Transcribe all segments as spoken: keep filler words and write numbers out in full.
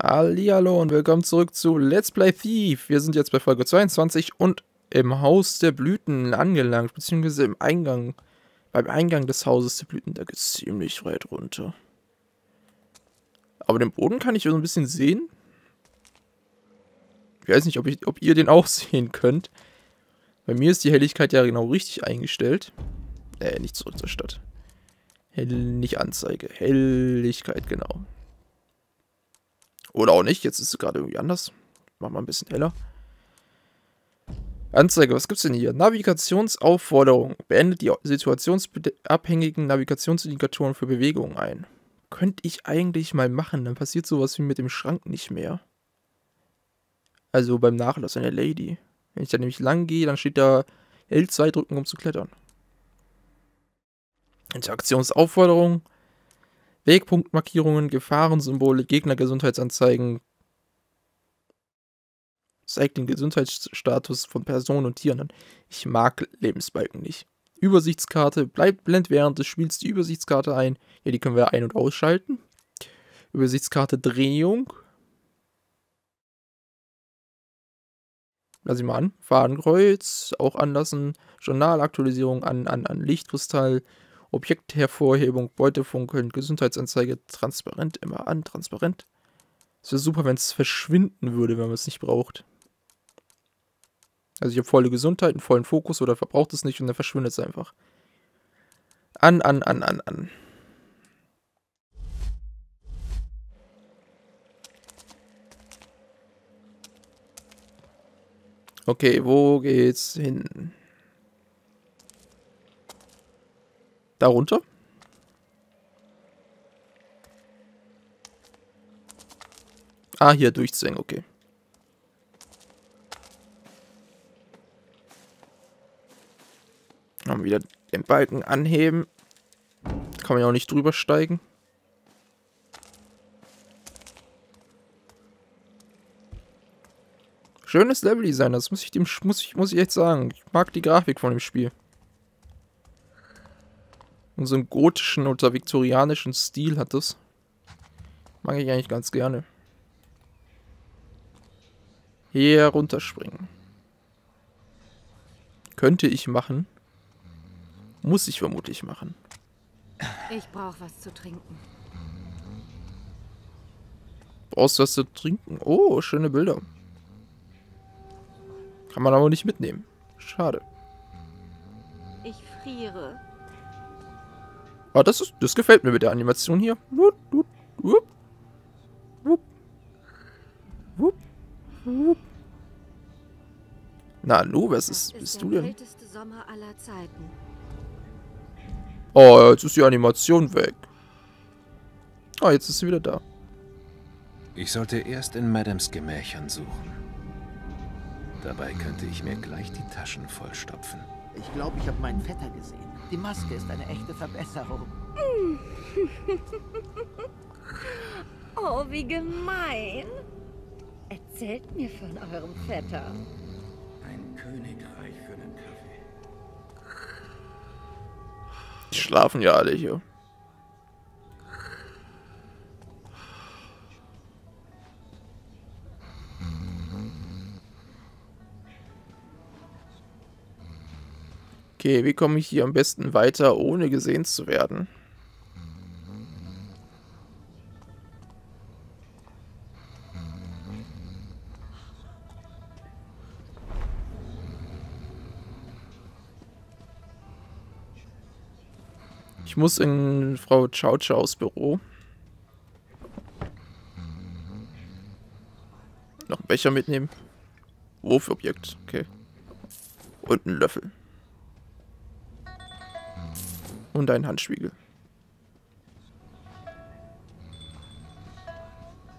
Hallihallo und willkommen zurück zu Let's Play Thief. Wir sind jetzt bei Folge zweiundzwanzig und im Haus der Blüten angelangt, beziehungsweise im Eingang, beim Eingang des Hauses der Blüten. Da geht es ziemlich weit runter. Aber den Boden kann ich so ein bisschen sehen. Ich weiß nicht, ob, ich, ob ihr den auch sehen könnt. Bei mir ist die Helligkeit ja genau richtig eingestellt. Äh, nicht zurück zur Stadt. Hell, nicht Anzeige. Helligkeit, genau. Oder auch nicht, jetzt ist es gerade irgendwie anders. Mach mal ein bisschen heller. Anzeige, was gibt's denn hier? Navigationsaufforderung. Beendet die situationsabhängigen Navigationsindikatoren für Bewegungen ein. Könnte ich eigentlich mal machen, dann passiert sowas wie mit dem Schrank nicht mehr. Also beim Nachlass einer Lady. Wenn ich da nämlich lang gehe, dann steht da L zwei drücken, um zu klettern. Interaktionsaufforderung. Wegpunktmarkierungen, Gefahrensymbole, Gegnergesundheitsanzeigen. Zeigt den Gesundheitsstatus von Personen und Tieren an. Ich mag Lebensbalken nicht. Übersichtskarte. Bleibt blend während des Spiels die Übersichtskarte ein. Ja, die können wir ein- und ausschalten. Übersichtskarte Drehung. Lass ich mal an. Fadenkreuz. Auch anlassen. Journalaktualisierung an, an, an Lichtkristall. Objekthervorhebung, Beutefunkeln, Gesundheitsanzeige, transparent, immer an, transparent. Es wäre super, wenn es verschwinden würde, wenn man es nicht braucht. Also ich habe volle Gesundheit, einen vollen Fokus oder verbraucht es nicht und dann verschwindet es einfach. An, an, an, an, an. Okay, wo geht's hin? Darunter? Ah, hier durchzwängen, okay. Dann wieder den Balken anheben. Kann man ja auch nicht drüber steigen. Schönes Leveldesign, das muss ich dem muss ich, muss ich echt sagen. Ich mag die Grafik von dem Spiel. Und so einen gotischen oder viktorianischen Stil hat das. Mag ich eigentlich ganz gerne. Hier runterspringen. Könnte ich machen. Muss ich vermutlich machen. Ich brauche was zu trinken. Brauchst du was zu trinken? Oh, schöne Bilder. Kann man aber nicht mitnehmen. Schade. Ich friere. Ah, das, ist, das gefällt mir mit der Animation hier. Wupp, wupp, wupp, wupp, wupp, wupp. Na, Lu, was ist, ist bist du denn? Sommer aller Zeiten. Oh, jetzt ist die Animation weg. Ah, jetzt ist sie wieder da. Ich sollte erst in Madams Gemächern suchen. Dabei könnte ich mir gleich die Taschen vollstopfen. Ich glaube, ich habe meinen Vetter gesehen. Die Maske ist eine echte Verbesserung. Oh, wie gemein. Erzählt mir von eurem Vetter. Ein Königreich für einen Kaffee. Die schlafen ja alle hier. Okay, wie komme ich hier am besten weiter, ohne gesehen zu werden? Ich muss in Frau Xauxaus Büro. Noch einen Becher mitnehmen. Wurfobjekt, okay. Und einen Löffel. Und einen Handspiegel.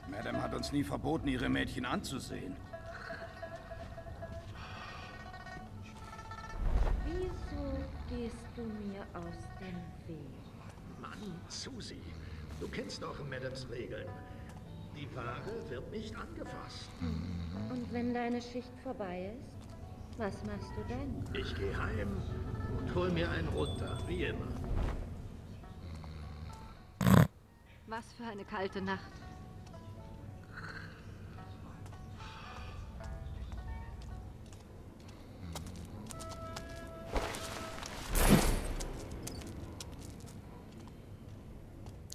Madame hat uns nie verboten, ihre Mädchen anzusehen. Wieso gehst du mir aus dem Weg? Mann, Susi, du kennst doch Madames Regeln. Die Ware wird nicht angefasst. Und wenn deine Schicht vorbei ist, was machst du dann? Ich gehe heim und hol mir einen runter, wie immer. Was für eine kalte Nacht.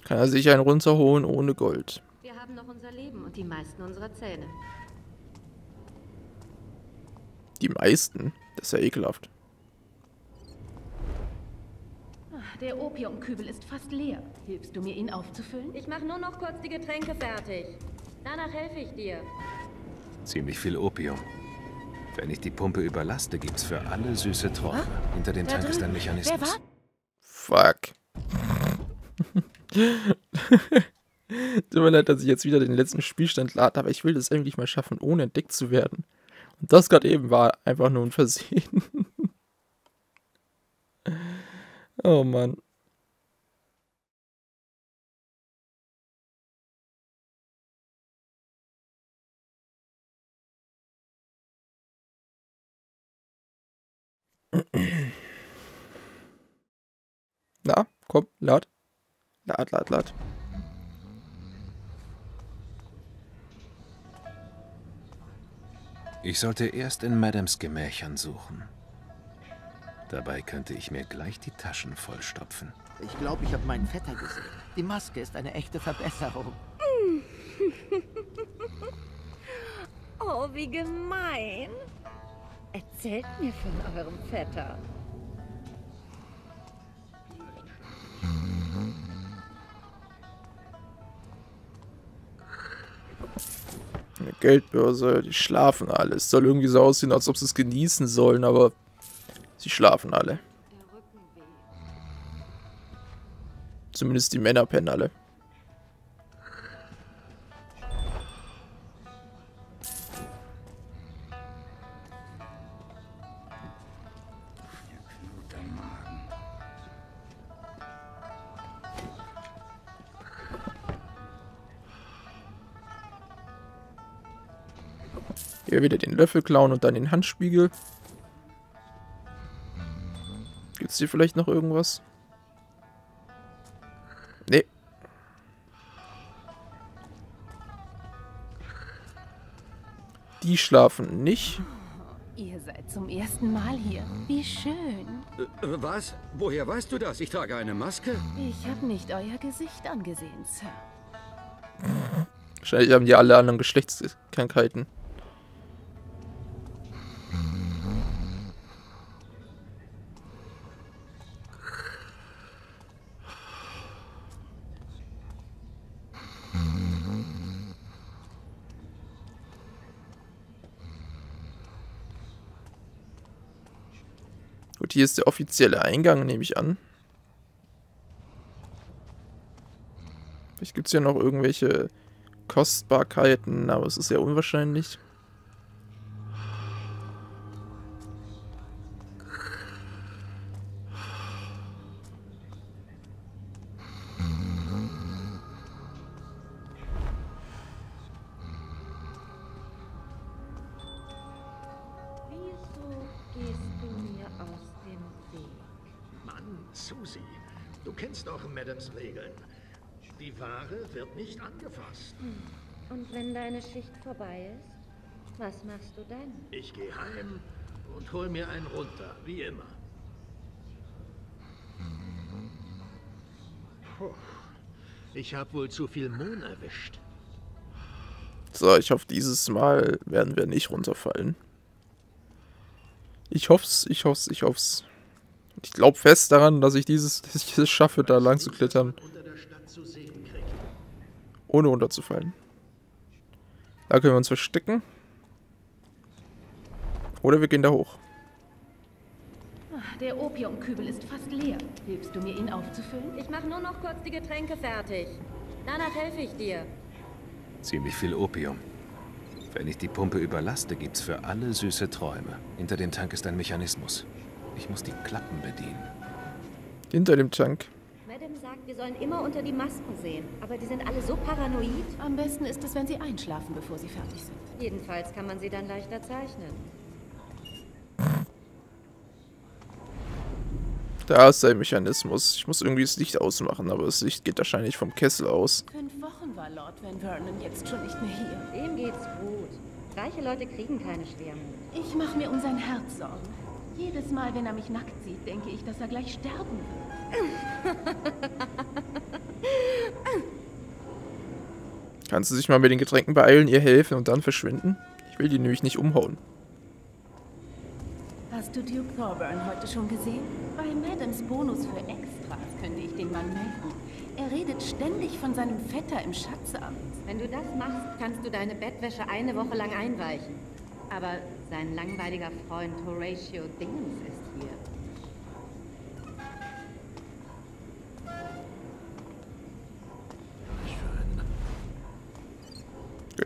Kann er sich einen runterholen ohne Gold. Wir haben noch unser Leben und die meisten unserer Zähne. Die meisten? Das ist ja ekelhaft. Der Opiumkübel ist fast leer. Hilfst du mir, ihn aufzufüllen? Ich mache nur noch kurz die Getränke fertig. Danach helfe ich dir. Ziemlich viel Opium. Wenn ich die Pumpe überlaste, gibt's für alle süße Tropfen. Ah? Hinter dem da Tank drin? Ist ein Mechanismus. Wer war? Fuck. Tut mir leid, dass ich jetzt wieder den letzten Spielstand lade, aber ich will das endlich mal schaffen, ohne entdeckt zu werden. Und das gerade eben war einfach nur ein Versehen. Oh Mann. Na, komm, lad. Lad, lad, lad. Ich sollte erst in Madams Gemächern suchen. Dabei könnte ich mir gleich die Taschen vollstopfen. Ich glaube, ich habe meinen Vetter gesehen. Die Maske ist eine echte Verbesserung. Oh, wie gemein. Erzählt mir von eurem Vetter. Eine Geldbörse, die schlafen alle. Es soll irgendwie so aussehen, als ob sie es genießen sollen, aber sie schlafen alle. Zumindest die Männer pennen alle. Hier wieder den Löffel klauen und dann den Handspiegel. Gibt's hier vielleicht noch irgendwas? Nee. Die schlafen nicht. Oh, ihr seid zum ersten Mal hier. Wie schön. Äh, was? Woher weißt du das? Ich trage eine Maske. Ich habe nicht euer Gesicht angesehen, Sir. Wahrscheinlich haben die alle anderen Geschlechtskrankheiten. Hier ist der offizielle Eingang, nehme ich an. Vielleicht gibt es ja noch irgendwelche Kostbarkeiten, aber es ist ja unwahrscheinlich. Nicht angefasst. Und wenn deine Schicht vorbei ist, was machst du dann? Ich gehe heim und hol mir einen runter, wie immer. Puh, ich habe wohl zu viel Mohn erwischt. So, ich hoffe, dieses Mal werden wir nicht runterfallen. Ich hoff's, ich hoff's, ich hoff's. Ich glaube fest daran, dass ich dieses, dass ich es schaffe, da lang zu klettern. Ohne runterzufallen. Da können wir uns verstecken. Oder wir gehen da hoch. Der Opiumkübel ist fast leer. Hilfst du mir, ihn aufzufüllen? Ich mache nur noch kurz die Getränke fertig. Danach helfe ich dir. Ziemlich viel Opium. Wenn ich die Pumpe überlaste, gibt's für alle süße Träume. Hinter dem Tank ist ein Mechanismus. Ich muss die Klappen bedienen. Hinter dem Tank. Sagt, wir sollen immer unter die Masken sehen, aber die sind alle so paranoid. Am besten ist es, wenn sie einschlafen, bevor sie fertig sind. Jedenfalls kann man sie dann leichter zeichnen. Da ist der Mechanismus. Ich muss irgendwie das Licht ausmachen, aber das Licht geht wahrscheinlich vom Kessel aus. Fünf Wochen war Lord Van Vernon jetzt schon nicht mehr hier. Dem geht's gut. Reiche Leute kriegen keine Schwermut. Ich mache mir um sein Herz Sorgen. Jedes Mal, wenn er mich nackt sieht, denke ich, dass er gleich sterben wird. Kannst du dich mal mit den Getränken beeilen, ihr helfen und dann verschwinden? Ich will die nämlich nicht umhauen. Hast du Duke Thorburn heute schon gesehen? Bei Madams Bonus für Extras könnte ich den Mann melden. Er redet ständig von seinem Vetter im Schatzamt. Wenn du das machst, kannst du deine Bettwäsche eine Woche lang einweichen. Aber sein langweiliger Freund Horatio Dingens ist hier.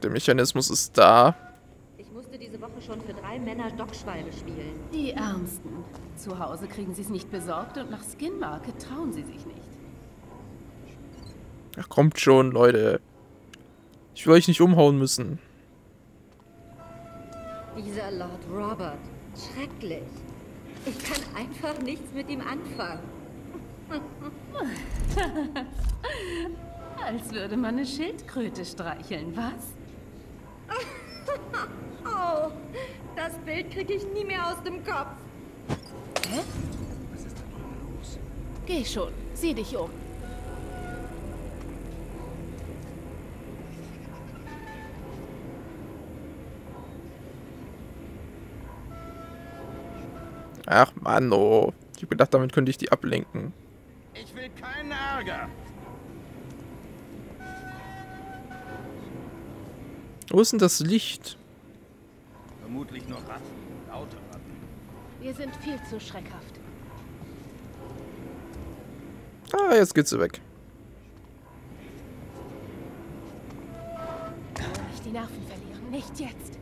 Der Mechanismus ist da. Ich musste diese Woche schon für drei Männer Dockschwalbe spielen. Die Ärmsten. Zu Hause kriegen sie es nicht besorgt und nach Skinmarket trauen sie sich nicht. Ach, kommt schon, Leute. Ich will euch nicht umhauen müssen. Dieser Lord Robert. Schrecklich. Ich kann einfach nichts mit ihm anfangen. Als würde man eine Schildkröte streicheln, was? Oh, das Bild kriege ich nie mehr aus dem Kopf. Hä? Was ist da drüben los? Geh schon, sieh dich um. Ach Mann, oh. Ich hab gedacht, damit könnte ich die ablenken. Ich will keinen Ärger. Wo ist denn das Licht? Vermutlich noch Ratten, laute Ratten. Wir sind viel zu schreckhaft. Ah, jetzt geht's weg. Nicht die Nerven verlieren, nicht jetzt.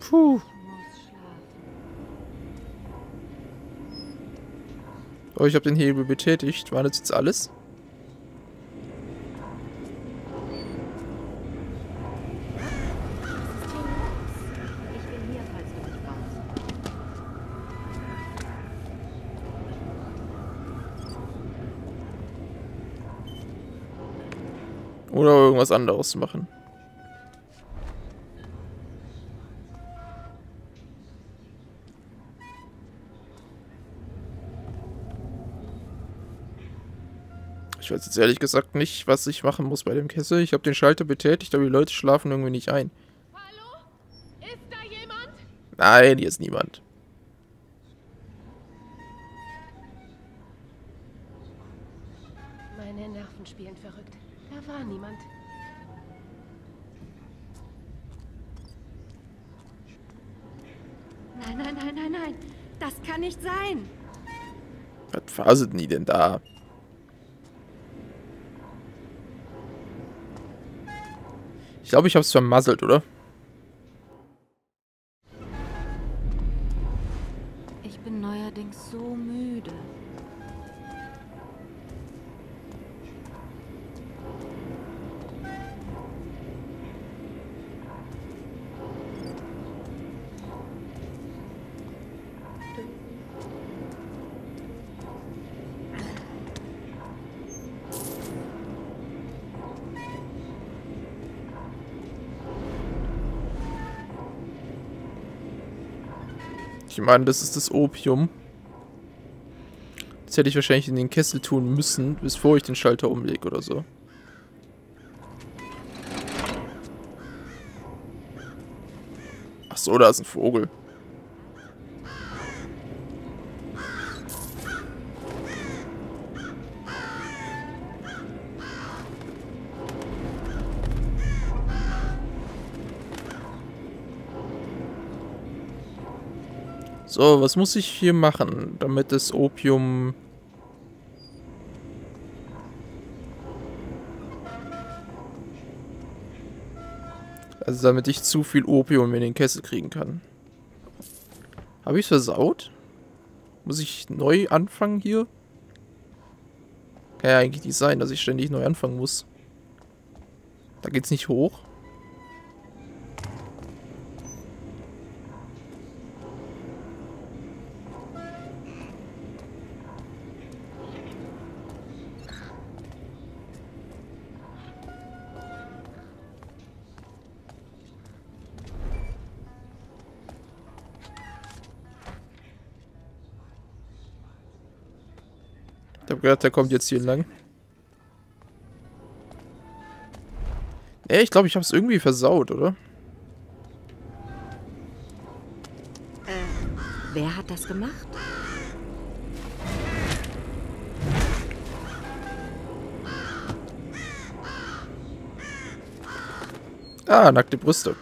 Puh. Oh, ich habe den Hebel betätigt. War das jetzt alles? Oder irgendwas anderes machen. Ich weiß jetzt ehrlich gesagt nicht, was ich machen muss bei dem Kessel. Ich habe den Schalter betätigt, aber die Leute schlafen irgendwie nicht ein. Hallo? Ist da jemand? Nein, hier ist niemand. Meine Nerven spielen verrückt. Da war niemand. Nein, nein, nein, nein, nein. Das kann nicht sein. Was faselt nie denn da? Ich glaube, ich habe es vermasselt, oder? Ich bin neuerdings so müde. Ich meine, das ist das Opium. Das hätte ich wahrscheinlich in den Kessel tun müssen, bevor ich den Schalter umlege oder so. Ach so, da ist ein Vogel. So, was muss ich hier machen, damit das Opium... Also damit ich zu viel Opium in den Kessel kriegen kann. Habe ich es versaut? Muss ich neu anfangen hier? Kann ja eigentlich nicht sein, dass ich ständig neu anfangen muss. Da geht's nicht hoch. habe gehört, der kommt jetzt hier lang. Ey, ich glaube, ich habe es irgendwie versaut, oder? Wer hat das gemacht? Ah, nackte Brüste.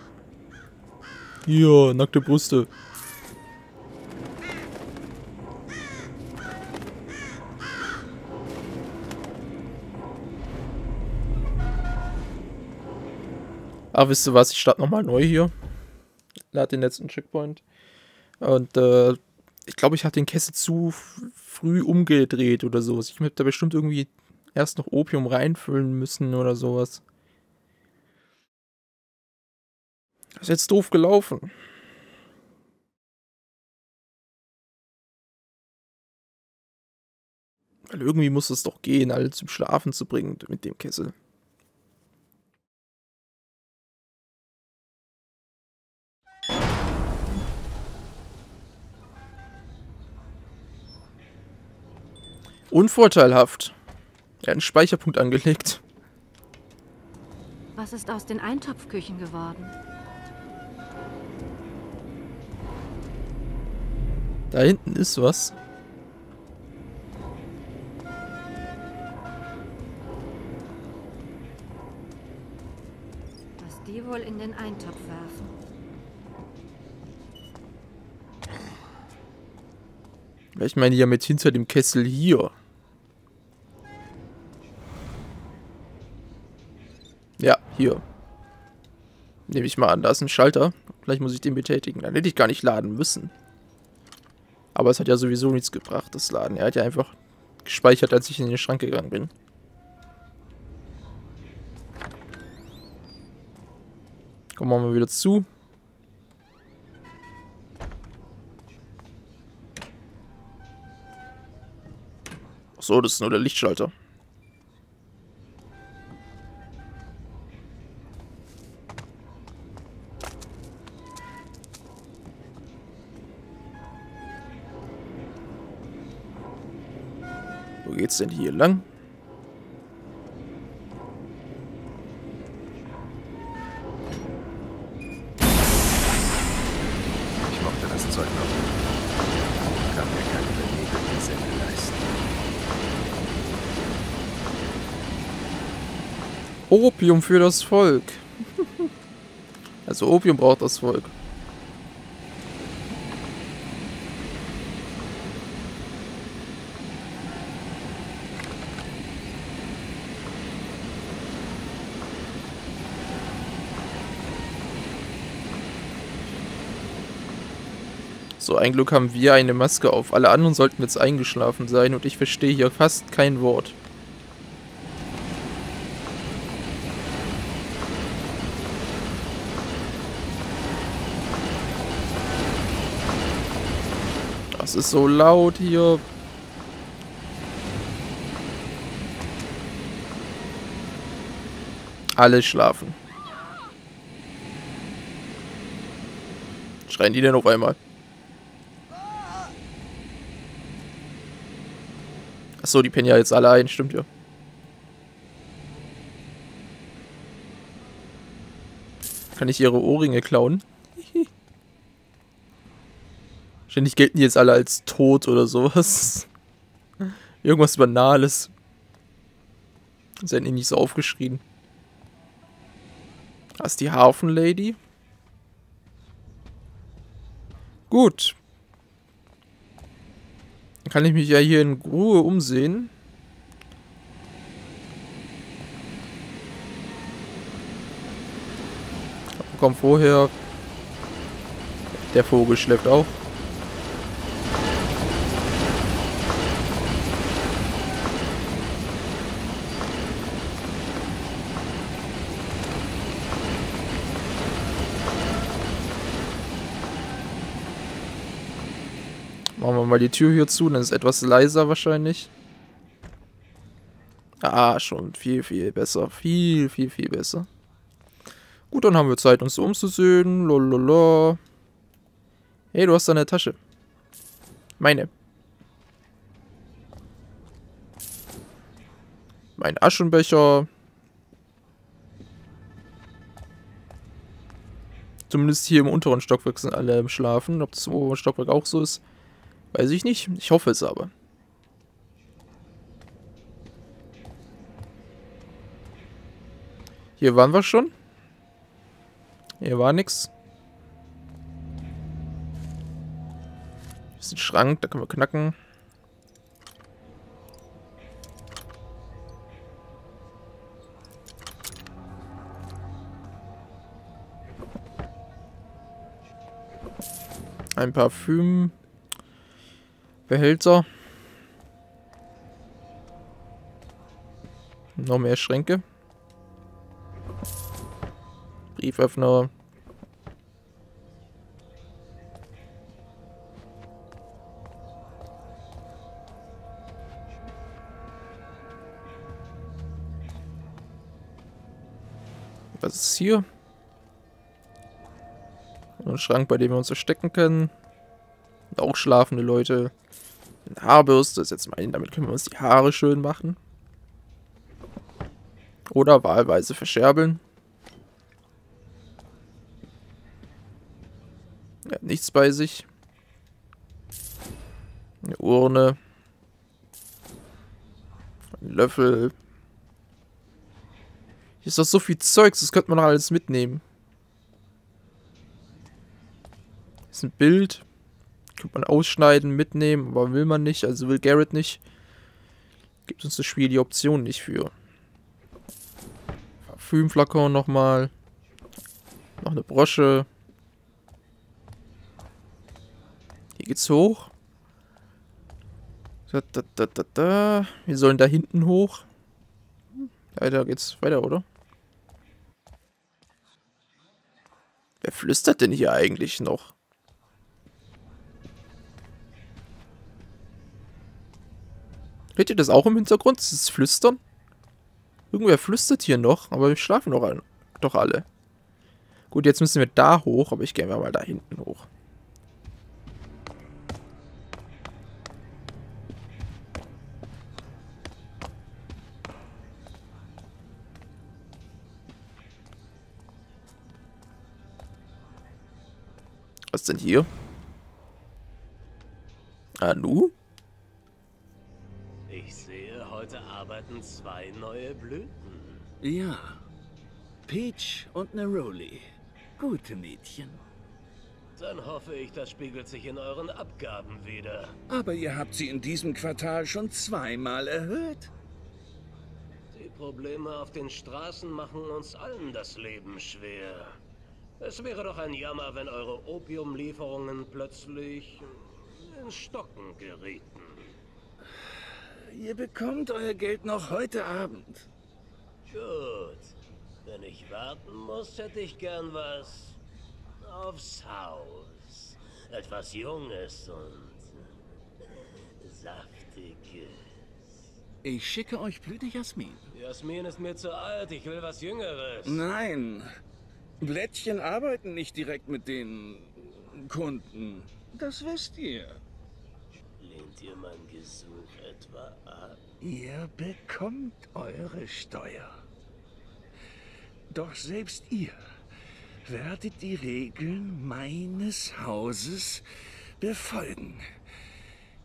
Ja, nackte Brüste. Ah, wisst ihr was? Ich starte nochmal neu hier. Lade den letzten Checkpoint. Und äh, ich glaube, ich habe den Kessel zu früh umgedreht oder sowas. Ich hätte da bestimmt irgendwie erst noch Opium reinfüllen müssen oder sowas. Ist jetzt doof gelaufen. Weil irgendwie muss es doch gehen, alle zum Schlafen zu bringen mit dem Kessel. Unvorteilhaft. Er hat einen Speicherpunkt angelegt. Was ist aus den Eintopfküchen geworden? Da hinten ist was. Was die wohl in den Eintopf werfen? Ich meine ja mit hinter dem Kessel hier. Ja, hier. Nehme ich mal an, da ist ein Schalter. Vielleicht muss ich den betätigen. Dann hätte ich gar nicht laden müssen. Aber es hat ja sowieso nichts gebracht, das Laden. Er hat ja einfach gespeichert, als ich in den Schrank gegangen bin. Kommen wir mal wieder zu. Achso, das ist nur der Lichtschalter. Wo geht's denn hier lang? Ich mochte das Zeug noch nicht. Ich kann mir keine bewegliche Sende leisten. Opium für das Volk. Also Opium braucht das Volk. So, ein Glück haben wir eine Maske auf. Alle anderen sollten jetzt eingeschlafen sein und ich verstehe hier fast kein Wort. Das ist so laut hier. Alle schlafen. Schreien die denn auf einmal? Achso, die pennen ja jetzt alle ein, stimmt ja. Kann ich ihre Ohrringe klauen? Ständig gelten die jetzt alle als tot oder sowas. Irgendwas Banales. Sie hätten ihn nicht so aufgeschrien. Da ist die Hafenlady. Gut. Kann ich mich ja hier in Ruhe umsehen. Komm vorher. Der Vogel schläft auch. Machen wir mal die Tür hier zu, dann ist es etwas leiser wahrscheinlich. Ah, schon viel, viel besser. Viel, viel, viel besser. Gut, dann haben wir Zeit, uns umzusehen. Lololol. Hey, du hast da eine Tasche. Meine. Ein Aschenbecher. Zumindest hier im unteren Stockwerk sind alle im Schlafen. Ob das im oberen Stockwerk auch so ist, weiß ich nicht. Ich hoffe es aber. Hier waren wir schon. Hier war nichts. Hier ist ein Schrank, da können wir knacken. Ein Parfüm. Behälter. Noch mehr Schränke. Brieföffner. Was ist hier? Ein Schrank, bei dem wir uns verstecken können. Und auch schlafende Leute. Eine Haarbürste ist jetzt mein, damit können wir uns die Haare schön machen. Oder wahlweise verscherbeln. Er hat nichts bei sich. Eine Urne. Ein Löffel. Hier ist doch so viel Zeugs, das könnte man doch alles mitnehmen. Ein Bild. Kann man ausschneiden, mitnehmen, aber will man nicht, also will Garrett nicht. Gibt uns das Spiel die Option nicht für. Parfümflakon nochmal. Noch eine Brosche. Hier geht's hoch. Da, da, da, da, da. Wir sollen da hinten hoch. Ja, da geht's weiter, oder? Wer flüstert denn hier eigentlich noch? Hört ihr das auch im Hintergrund? Das ist Flüstern? Irgendwer flüstert hier noch, aber wir schlafen doch, ein, doch alle. Gut, jetzt müssen wir da hoch, aber ich gehe mal da hinten hoch. Was denn hier? Anu? Ich sehe, heute arbeiten zwei neue Blüten. Ja. Peach und Neroli. Gute Mädchen. Dann hoffe ich, das spiegelt sich in euren Abgaben wieder. Aber ihr habt sie in diesem Quartal schon zweimal erhöht. Die Probleme auf den Straßen machen uns allen das Leben schwer. Es wäre doch ein Jammer, wenn eure Opiumlieferungen plötzlich in Stocken gerieten. Ihr bekommt euer Geld noch heute Abend. Gut. Wenn ich warten muss, hätte ich gern was aufs Haus. Etwas Junges und Saftiges. Ich schicke euch Blüte Jasmin. Jasmin ist mir zu alt, ich will was Jüngeres. Nein. Blättchen arbeiten nicht direkt mit den Kunden. Das wisst ihr. Lehnt ihr mein Gesuch etwa ab? Ihr bekommt eure Steuer. Doch selbst ihr werdet die Regeln meines Hauses befolgen.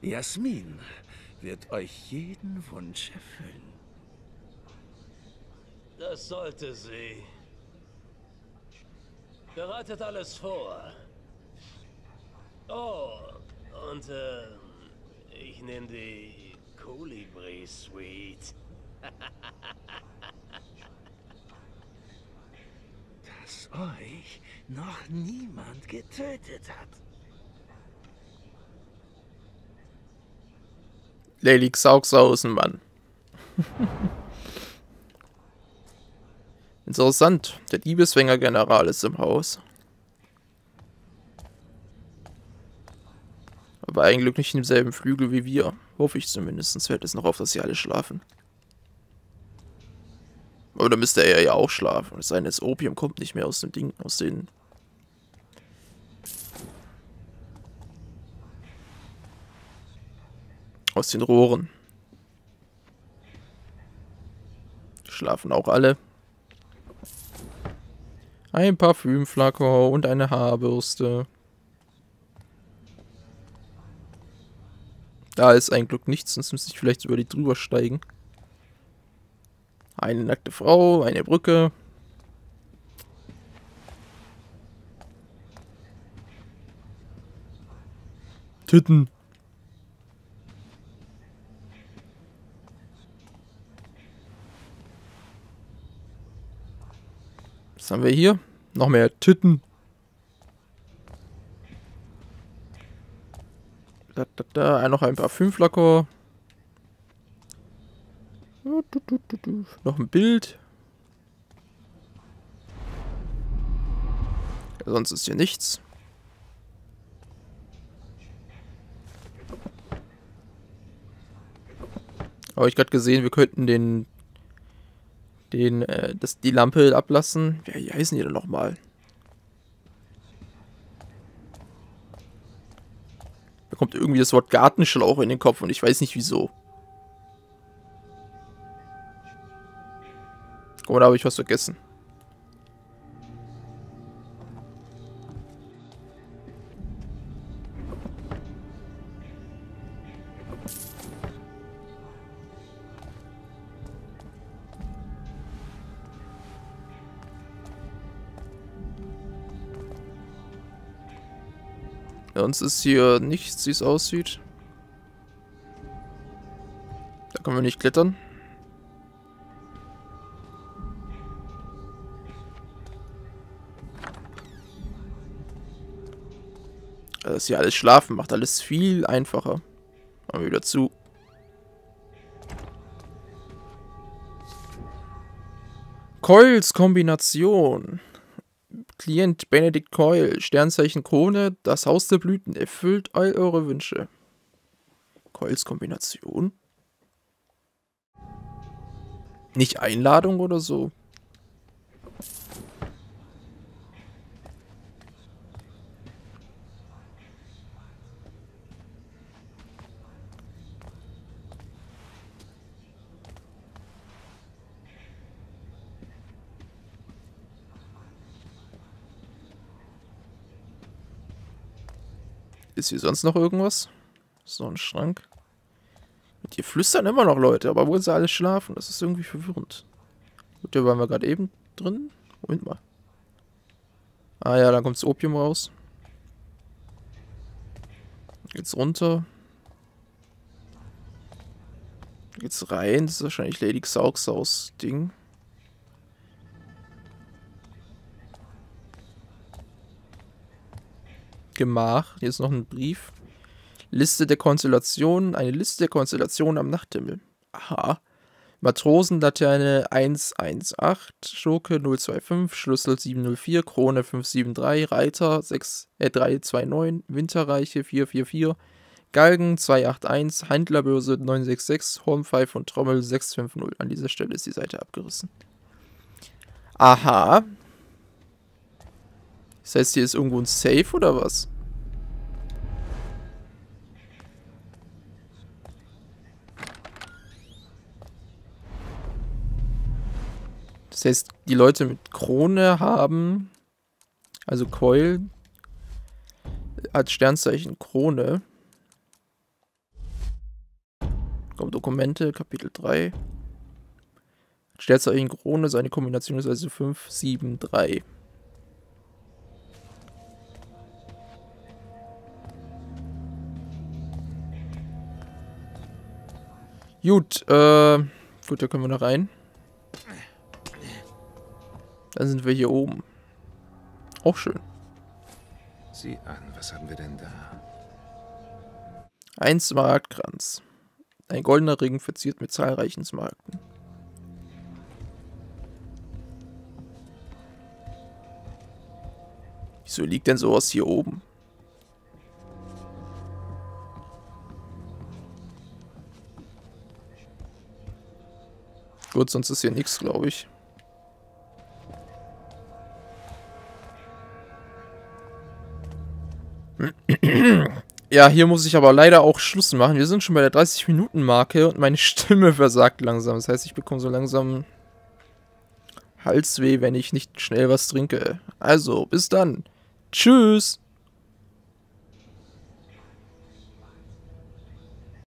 Jasmin wird euch jeden Wunsch erfüllen. Das sollte sie. Bereitet alles vor. Oh, und äh, ich nehme die Colibri-Sweet. Dass euch noch niemand getötet hat. Lelix Xauxau ist ein Mann. Interessant, der Diebesfänger-General ist im Haus. Aber eigentlich nicht im selben Flügel wie wir. Hoffe ich zumindest, sonst fällt es noch auf, dass sie alle schlafen. Aber da müsste er ja auch schlafen. Es sei denn, das Opium kommt nicht mehr aus dem Ding, aus den... aus den Rohren. Schlafen auch alle. Ein Parfümflakon und eine Haarbürste. Da ist ein Glück nichts, sonst müsste ich vielleicht über die drüber steigen. Eine nackte Frau, eine Brücke. Titten. Was haben wir hier? Noch mehr Titten. Da, da, da. Noch ein Parfümflakon. Noch ein Bild. Ja, sonst ist hier nichts. Aber ich gerade gesehen, wir könnten den, den, äh, das, die Lampe ablassen. Ja, wie heißen die denn nochmal? Da kommt irgendwie das Wort Gartenschlauch in den Kopf und ich weiß nicht wieso. Guck mal, da habe ich was vergessen. Sonst ist hier nichts, wie es aussieht. Da können wir nicht klettern. Dass hier alles schlafen macht, alles viel einfacher. Machen wir wieder zu. Keuls Kombination. Klient Benedikt Keul, Sternzeichen Krone, das Haus der Blüten, erfüllt all eure Wünsche. Keuls Kombination? Nicht Einladung oder so? Ist hier sonst noch irgendwas? Ist noch ein Schrank. Und hier flüstern immer noch Leute, aber wo sie alle schlafen, das ist irgendwie verwirrend. Gut, da waren wir gerade eben drin. Moment mal. Ah ja, dann kommt das Opium raus. Geht's runter. Geht's rein. Das ist wahrscheinlich Lelix Xauxaus Ding. Gemach. Hier ist noch ein Brief. Liste der Konstellationen. Eine Liste der Konstellationen am Nachthimmel. Aha. Matrosenlaterne eins eins acht, Schurke null zwei fünf, Schlüssel sieben null vier, Krone fünf sieben drei, Reiter sechs, äh, drei zwei neun, Winterreiche vier vier vier, Galgen zwei acht eins, Handlerbörse neun sechs sechs, Hornpfeife und Trommel sechs fünf null. An dieser Stelle ist die Seite abgerissen. Aha. Das heißt, hier ist irgendwo ein Safe oder was? Das heißt, die Leute mit Krone haben, also Keul, als Sternzeichen Krone. Kommt Dokumente, Kapitel drei. Sternzeichen Krone, seine Kombination ist also fünf sieben drei. Gut, äh, gut, da können wir noch rein. Dann sind wir hier oben. Auch schön. Sieh an, was haben wir denn da? Ein Smaragdkranz. Ein goldener Ring verziert mit zahlreichen Smaragden. Wieso liegt denn sowas hier oben? Gut, sonst ist hier nichts, glaube ich. Ja, hier muss ich aber leider auch Schluss machen. Wir sind schon bei der dreißig-Minuten-Marke und meine Stimme versagt langsam. Das heißt, ich bekomme so langsam Halsweh, wenn ich nicht schnell was trinke. Also, bis dann. Tschüss.